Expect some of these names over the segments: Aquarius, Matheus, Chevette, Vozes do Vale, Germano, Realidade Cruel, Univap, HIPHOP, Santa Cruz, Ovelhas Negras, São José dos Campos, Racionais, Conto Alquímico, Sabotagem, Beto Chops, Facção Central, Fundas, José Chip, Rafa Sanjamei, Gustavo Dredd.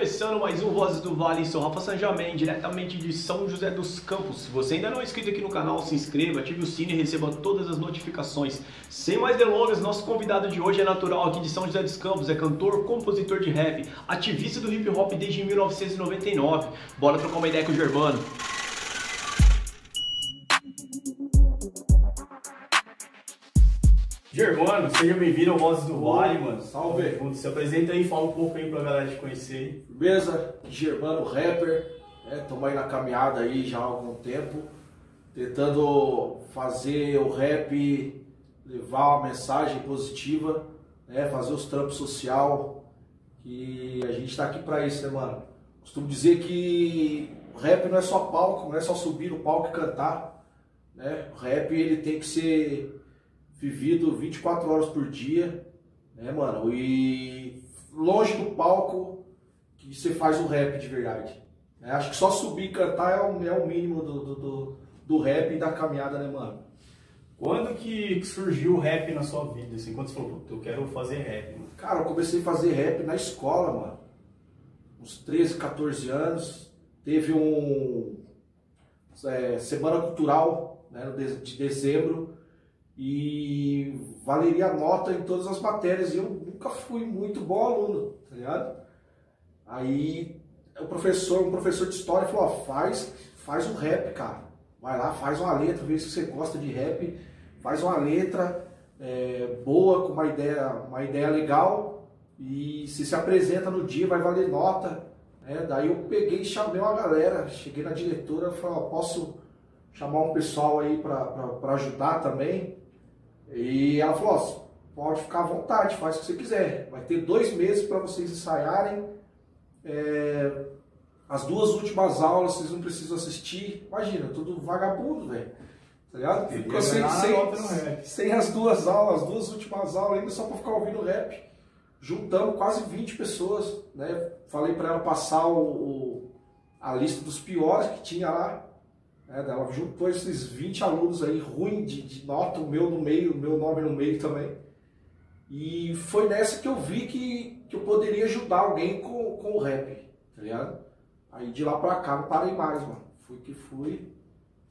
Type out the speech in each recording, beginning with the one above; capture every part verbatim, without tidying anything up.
Começando mais um Vozes do Vale, sou Rafa Sanjamei, diretamente de São José dos Campos. Se você ainda não é inscrito aqui no canal, se inscreva, ative o sino e receba todas as notificações. Sem mais delongas, nosso convidado de hoje é natural aqui de São José dos Campos, é cantor, compositor de rap, ativista do hip hop desde mil novecentos e noventa e nove. Bora trocar uma ideia com o Germano. Germano, seja bem-vindo ao Vozes do Vale, mano. Salve! Se apresenta aí, fala um pouco aí pra galera te conhecer. Beleza? Germano, rapper, né? Tamo aí na caminhada aí já há algum tempo, tentando fazer o rap, levar uma mensagem positiva, né? Fazer os trampos social, e a gente tá aqui pra isso, né, mano? Costumo dizer que rap não é só palco, não é só subir no palco e cantar, né? O rap, ele tem que ser vivido vinte e quatro horas por dia, né, mano? E longe do palco que você faz o rap de verdade. É, acho que só subir e cantar é o, é o mínimo do, do, do rap e da caminhada, né, mano? Quando que surgiu o rap na sua vida? Assim, quando você falou, eu quero fazer rap, mano? Cara, eu comecei a fazer rap na escola, mano. Uns treze, quatorze anos. Teve um é, Semana Cultural, né, de dezembro. E valeria a nota em todas as matérias, e eu nunca fui muito bom aluno, tá ligado? Aí o professor, um professor de história falou, ó, faz, faz um rap, cara. Vai lá, faz uma letra, vê se você gosta de rap, faz uma letra é, boa, com uma ideia, uma ideia legal, e se se apresenta no dia, vai valer nota. Né? Daí eu peguei e chamei uma galera, cheguei na diretora e falei, ó, posso chamar um pessoal aí pra, pra, pra ajudar também? E ela falou, ó, pode ficar à vontade, faz o que você quiser. Vai ter dois meses para vocês ensaiarem. É, as duas últimas aulas vocês não precisam assistir. Imagina, tudo vagabundo, velho. Tá ligado? Ficou sem, sem, sem as duas aulas, as duas últimas aulas ainda só para ficar ouvindo rap. Juntamos quase vinte pessoas, né? Falei para ela passar o, o, a lista dos piores que tinha lá. É, ela juntou esses vinte alunos aí, ruim de, de nota, o meu no meio, o meu nome no meio também. E foi nessa que eu vi que, que eu poderia ajudar alguém com, com o rap, tá ligado? Aí de lá pra cá não parei mais, mano. Fui que fui.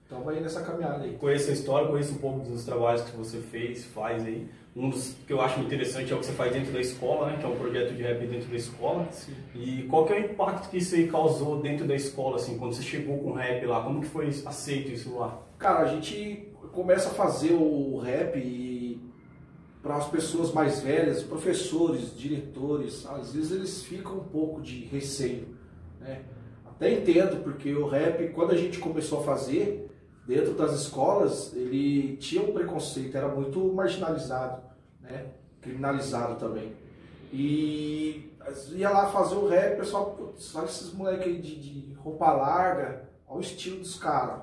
Então vai nessa caminhada aí. Conheço a história, conheço um pouco dos trabalhos que você fez, faz aí. Um dos que eu acho interessante é o que você faz dentro da escola, né? Que é um projeto de rap dentro da escola. Sim. E qual que é o impacto que isso aí causou dentro da escola, assim? Quando você chegou com o rap lá, como que foi aceito isso lá? Cara, a gente começa a fazer o rap e para as pessoas mais velhas, professores, diretores, às vezes eles ficam um pouco de receio, né? Até entendo, porque o rap, quando a gente começou a fazer dentro das escolas, ele tinha um preconceito, era muito marginalizado, né? Criminalizado também. E ia lá fazer o rap, o pessoal, putz, olha esses moleques aí de, de roupa larga, olha o estilo dos caras,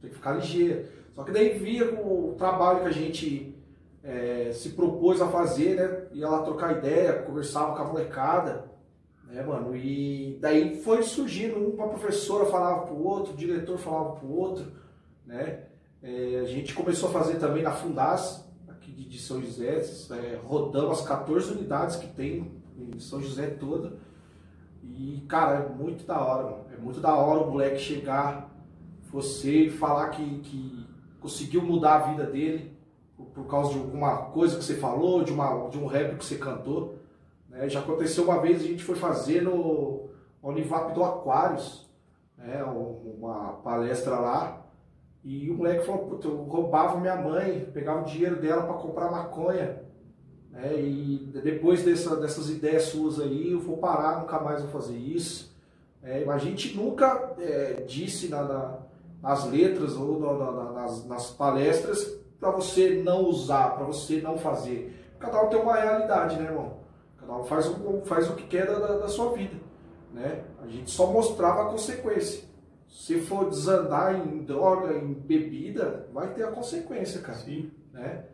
tem que ficar ligeiro. Só que daí via o trabalho que a gente é, se propôs a fazer, né? Ia lá trocar ideia, conversava com a molecada, né, mano? E daí foi surgindo, uma professora falava pro outro, o diretor falava pro outro, né? É, a gente começou a fazer também na Fundas, aqui de São José, é, rodamos as quatorze unidades que tem em São José toda. E, cara, é muito da hora, mano. É muito da hora o moleque chegar, você e falar que, que conseguiu mudar a vida dele por, por causa de alguma coisa que você falou, de, uma, de um rap que você cantou, né? Já aconteceu uma vez, a gente foi fazer no Univap do Aquarius, né? Uma palestra lá. E o moleque falou, puta, eu roubava minha mãe, pegava o dinheiro dela para comprar maconha, né? E depois dessa, dessas ideias suas aí, eu vou parar, nunca mais vou fazer isso. É, a gente nunca é, disse na, na, nas letras ou na, na, nas, nas palestras para você não usar, para você não fazer. Cada um tem uma realidade, né, irmão? Cada um faz o, faz o que quer da, da, da sua vida, né? A gente só mostrava a consequência. Se for desandar em droga, em bebida, vai ter a consequência, cara. Sim. Né?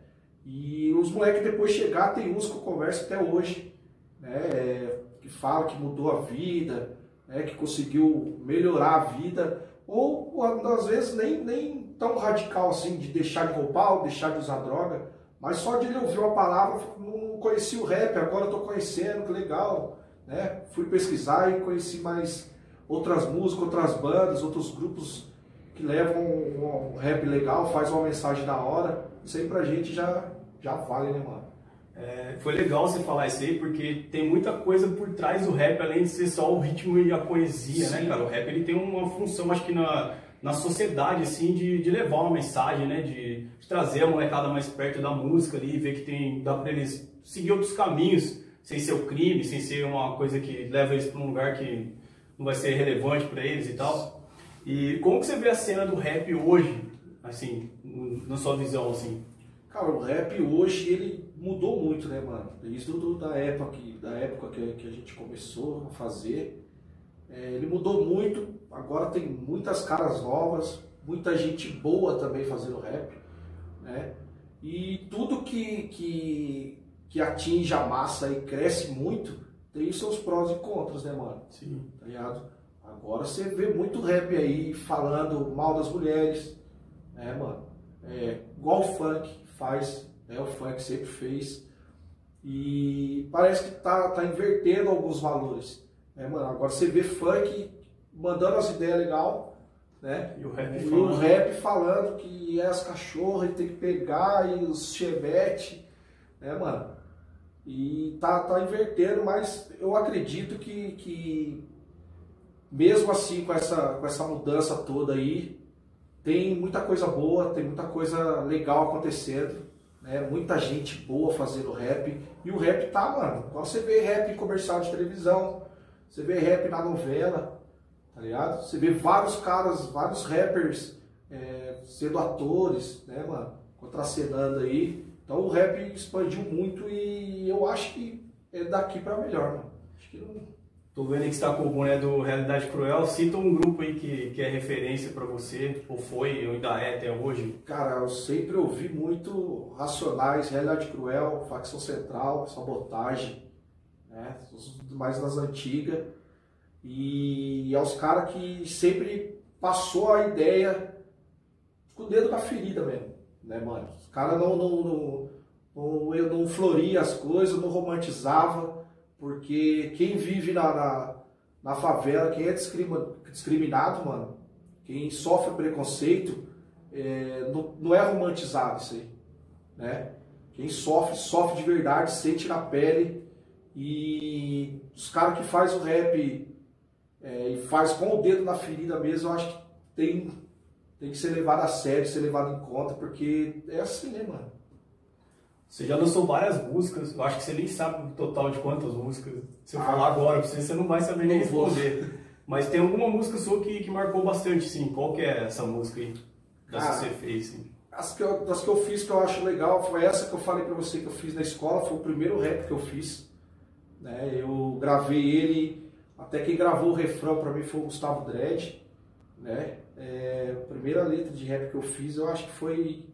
E os moleques depois chegar, tem uns que eu converso até hoje, né? Que fala que mudou a vida, né? Que conseguiu melhorar a vida, ou às vezes nem, nem tão radical assim, de deixar de roubar ou deixar de usar droga, mas só de ele ouvir uma palavra, não conhecia o rap, agora eu tô conhecendo, que legal. né? Fui pesquisar e conheci mais outras músicas, outras bandas, outros grupos que levam um, um rap legal, faz uma mensagem da hora. Isso aí pra gente já, já vale, né, mano? É, foi legal você falar isso aí, porque tem muita coisa por trás do rap, além de ser só o ritmo e a poesia, sim, né, cara? O rap, ele tem uma função, acho que na, na sociedade, assim, de, de levar uma mensagem, né? De, de trazer a molecada mais perto da música ali, ver que tem, dá pra eles seguir outros caminhos, sem ser o crime, sem ser uma coisa que leva eles pra um lugar que não vai ser relevante pra eles e tal. E como que você vê a cena do rap hoje, assim, na sua visão, assim? Cara, o rap hoje, ele mudou muito, né, mano? Isso do, da época, que, da época que, que a gente começou a fazer, é, ele mudou muito. Agora tem muitas caras novas, muita gente boa também fazendo rap, né? E tudo que, que, que atinge a massa e cresce muito, tem seus prós e contras, né, mano? Sim. Tá ligado? Agora você vê muito rap aí falando mal das mulheres, né, mano? É, igual o funk faz, né? O funk sempre fez. E parece que tá, tá invertendo alguns valores, né, mano? Agora você vê funk mandando as ideias legal, né? E o rap, e falando. O rap falando que é as cachorras e tem que pegar e os chevette, né, mano? E tá, tá invertendo, mas eu acredito que, que mesmo assim com essa, com essa mudança toda aí, tem muita coisa boa, tem muita coisa legal acontecendo, né? Muita gente boa fazendo rap. E o rap tá, mano, quando você vê rap em comercial de televisão, você vê rap na novela, tá ligado? Você vê vários caras, vários rappers é, sendo atores, né, mano, contracenando aí. Então o rap expandiu muito e eu acho que é daqui pra melhor, mano. Acho que não... Tô vendo aí que você tá com o boné do Realidade Cruel. Cita um grupo aí que, que é referência pra você, ou foi, ou ainda é até hoje. Cara, eu sempre ouvi muito Racionais, Realidade Cruel, Facção Central, Sabotagem, né? Os mais das antigas. E é os caras que sempre passou a ideia com o dedo na ferida mesmo, né, mano? Os caras não, não, não, não, eu não floria as coisas, não romantizava. Porque quem vive na, na, na favela, quem é discriminado, mano, quem sofre preconceito, é, não, não é romantizado isso aí, né? Quem sofre, sofre de verdade, sente na pele. E os caras que faz o rap é, e faz com o dedo na ferida mesmo, eu acho que tem, tem que ser levado a sério, ser levado em conta, porque é assim, né, mano? Você já lançou várias músicas, eu acho que você nem sabe o total de quantas músicas. Se eu ah, falar agora pra você, você não vai saber nem responder. Mas tem alguma música sua que, que marcou bastante, sim. Qual que é essa música aí? Das ah, que você fez, sim. As que, eu, das que eu fiz que eu acho legal, foi essa que eu falei pra você que eu fiz na escola, foi o primeiro rap que eu fiz, né? Eu gravei ele, até quem gravou o refrão pra mim foi o Gustavo Dredd, né? É, a primeira letra de rap que eu fiz, eu acho que foi...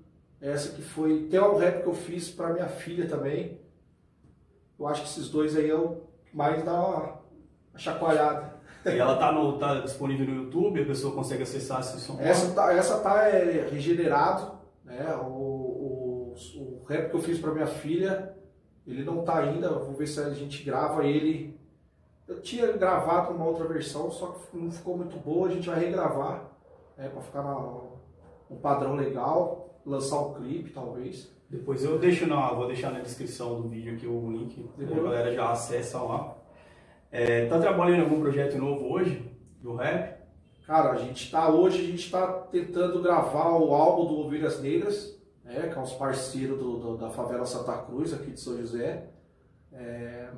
Essa que foi, tem um rap que eu fiz pra minha filha também. Eu acho que esses dois aí é o que mais dá uma chacoalhada. E ela tá, no, tá disponível no YouTube, a pessoa consegue acessar esse som? Essa tá, essa tá é, regenerado, né? O, o, o rap que eu fiz pra minha filha, ele não tá ainda, vou ver se a gente grava ele. Eu tinha gravado uma outra versão, só que não ficou muito boa, a gente vai regravar, né? Pra ficar num padrão legal. Lançar um clipe, talvez. Depois eu deixo na, vou deixar na descrição do vídeo aqui o link, a galera já acessa lá. É, tá trabalhando em algum projeto novo hoje, do rap? Cara, a gente tá hoje, a gente tá tentando gravar o álbum do Ovelhas Negras, né, que é uns parceiros do, do, da favela Santa Cruz, aqui de São José. É, é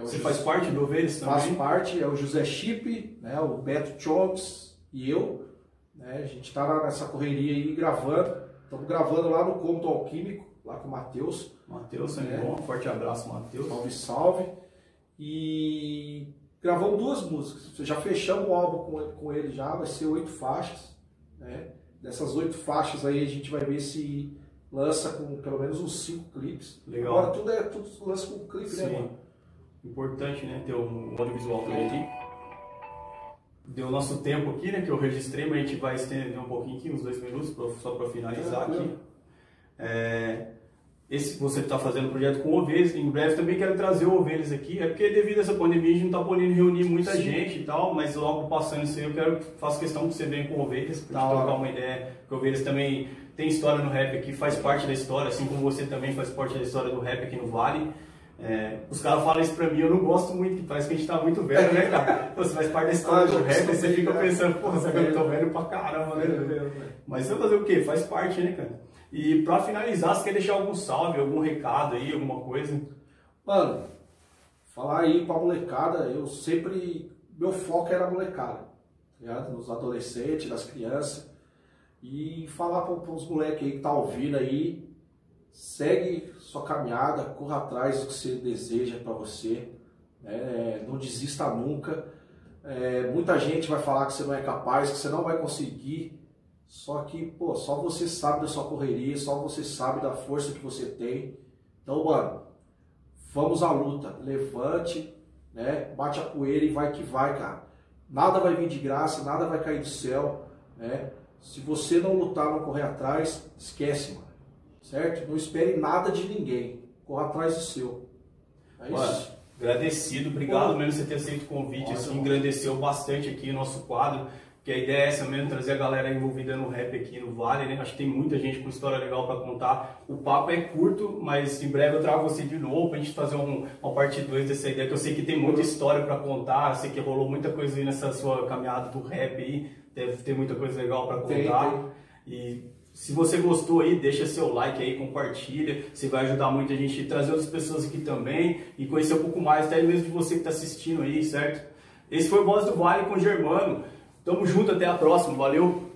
Você José, faz parte do Ovelhas também? Faço parte, é o José Chip, né, o Beto Chops e eu, né, a gente tá nessa correria aí gravando. Estamos gravando lá no Conto Alquímico, lá com o Matheus. Matheus, sempre bom. Forte abraço, Matheus. Salve, salve. E gravamos duas músicas. Já fechamos o álbum com ele já, vai ser oito faixas, né? Dessas oito faixas aí a gente vai ver se lança com pelo menos uns cinco clipes. Legal. Agora tudo é tudo lança com clipe, sim, né, mano? Importante, né? Ter um audiovisual também ali. Deu nosso tempo aqui, né, que eu registrei, mas a gente vai estender um pouquinho aqui, uns dois minutos, só para finalizar aqui. É, Esse, você está fazendo projeto com ovelhas, em breve também quero trazer ovelhas aqui, é porque devido a essa pandemia a gente não está podendo reunir muita Sim. gente e tal, mas logo passando isso aí eu quero, faço questão que você venha com ovelhas, para tá, trocar uma ideia, porque ovelhas também tem história no rap aqui, faz parte da história, assim como você também faz parte da história do rap aqui no Vale. É, os caras falam isso pra mim, eu não gosto muito, que parece que a gente tá muito velho, né, cara? Você faz parte da história ah, do rap, você fica cara. pensando, pô, será que eu tô velho pra caramba, né? Meu Mas você vai fazer o quê? Faz parte, né, cara? E pra finalizar, você quer deixar algum salve, algum recado aí, alguma coisa? Mano, falar aí pra molecada, eu sempre, meu foco era a molecada, né? Nos adolescentes, nas crianças, e falar pros moleques aí que tá ouvindo aí, segue sua caminhada, corra atrás do que você deseja para você, né? Não desista nunca. É, muita gente vai falar que você não é capaz, que você não vai conseguir, só que pô, só você sabe da sua correria, só você sabe da força que você tem. Então, mano, vamos à luta, levante, né? Bate a poeira e vai que vai, cara. Nada vai vir de graça, nada vai cair do céu, né? Se você não lutar, não correr atrás, esquece, mano. Certo? Não espere nada de ninguém. Corra atrás do seu. É isso. Mano, agradecido. Obrigado Pô. mesmo por você ter aceito o convite. Nossa, assim, engrandeceu bastante aqui o nosso quadro. Que a ideia é essa mesmo, trazer a galera envolvida no rap aqui no Vale, né? Acho que tem muita gente com história legal para contar. O papo é curto, mas em breve eu trago você de novo pra gente fazer um, uma parte dois dessa ideia, que eu sei que tem muita história para contar, eu sei que rolou muita coisa aí nessa sua caminhada do rap aí. Deve ter muita coisa legal para contar. Tem, tem. E... se você gostou aí, deixa seu like aí, compartilha, você vai ajudar muito a gente a trazer outras pessoas aqui também e conhecer um pouco mais, até mesmo de você que está assistindo aí, certo? Esse foi o Vozes do Vale com o Germano, tamo junto, até a próxima, valeu!